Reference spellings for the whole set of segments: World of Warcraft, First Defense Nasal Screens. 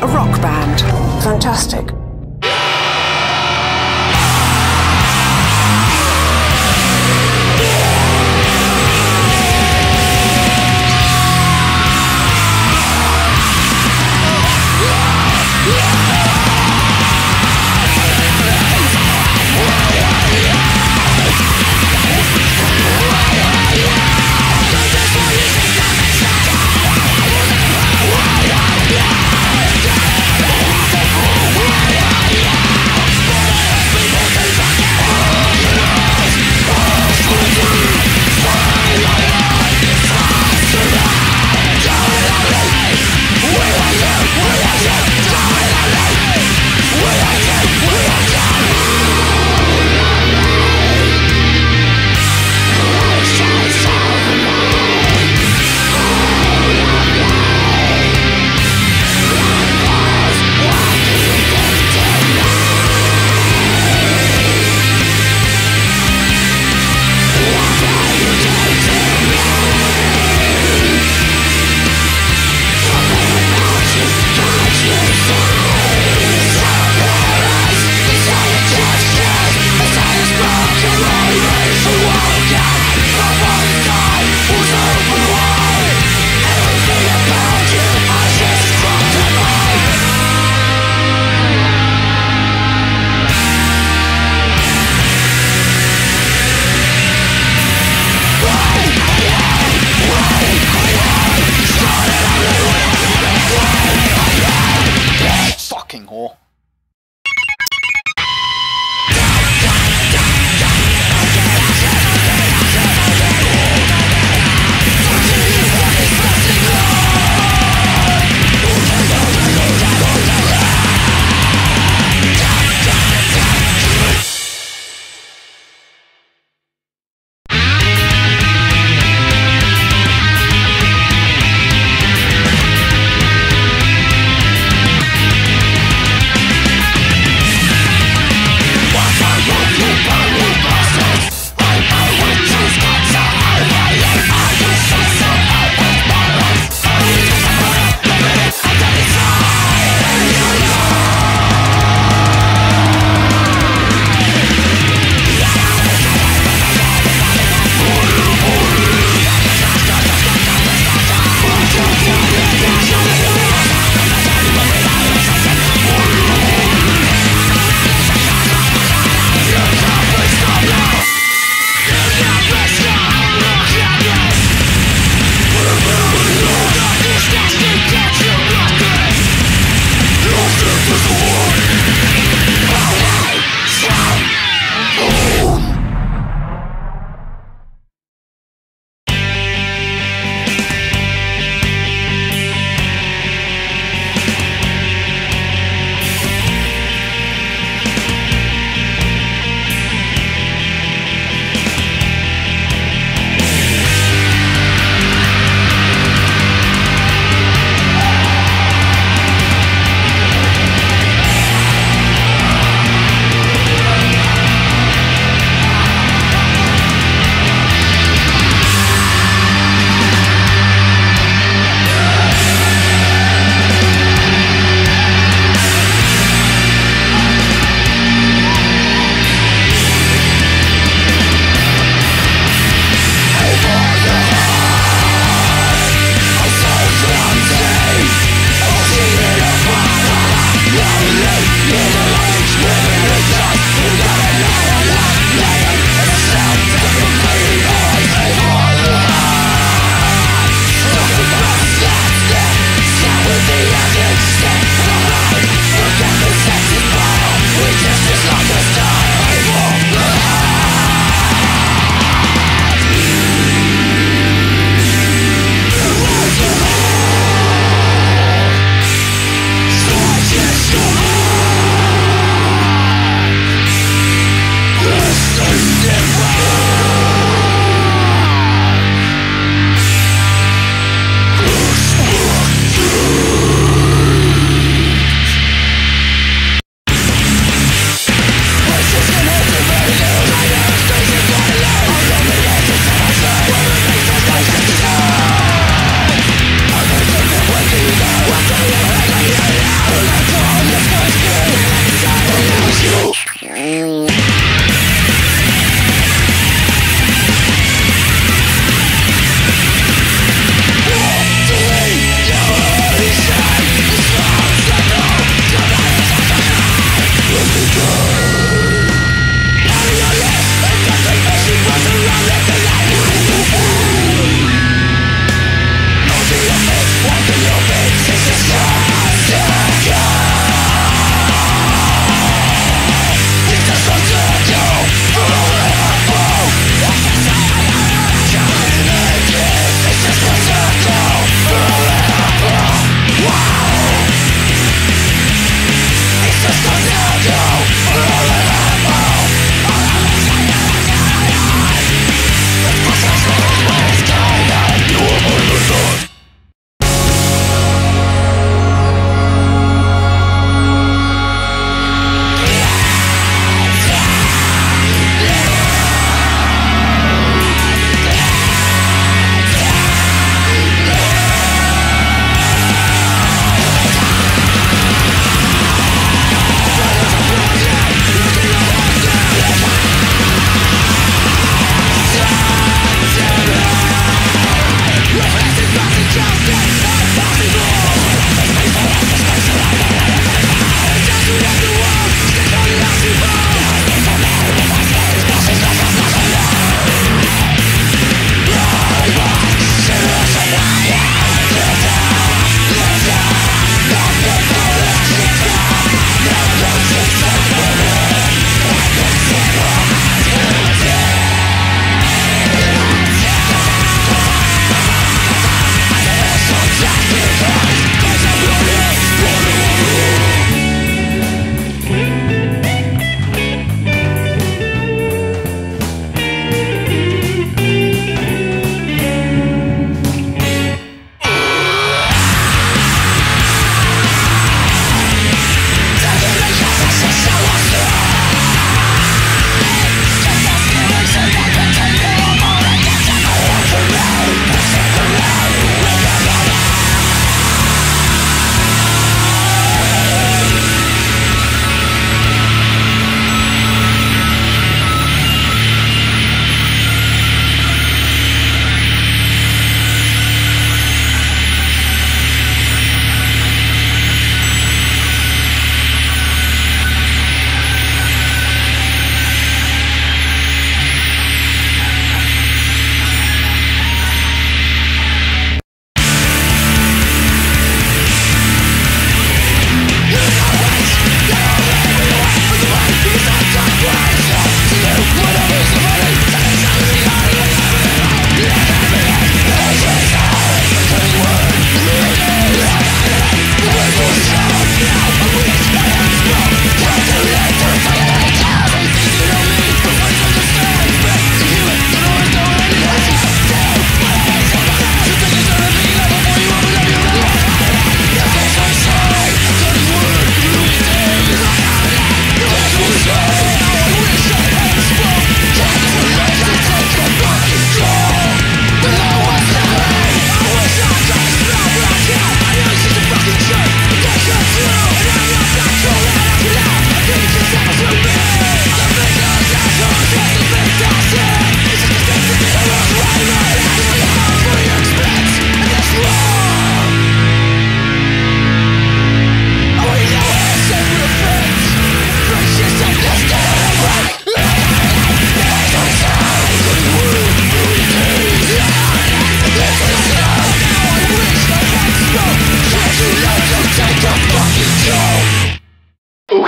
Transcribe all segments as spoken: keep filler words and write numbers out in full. A rock band. Fantastic. We're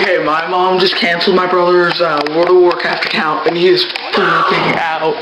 Okay, my mom just canceled my brother's uh, World of Warcraft account, and he is freaking out.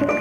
Wow.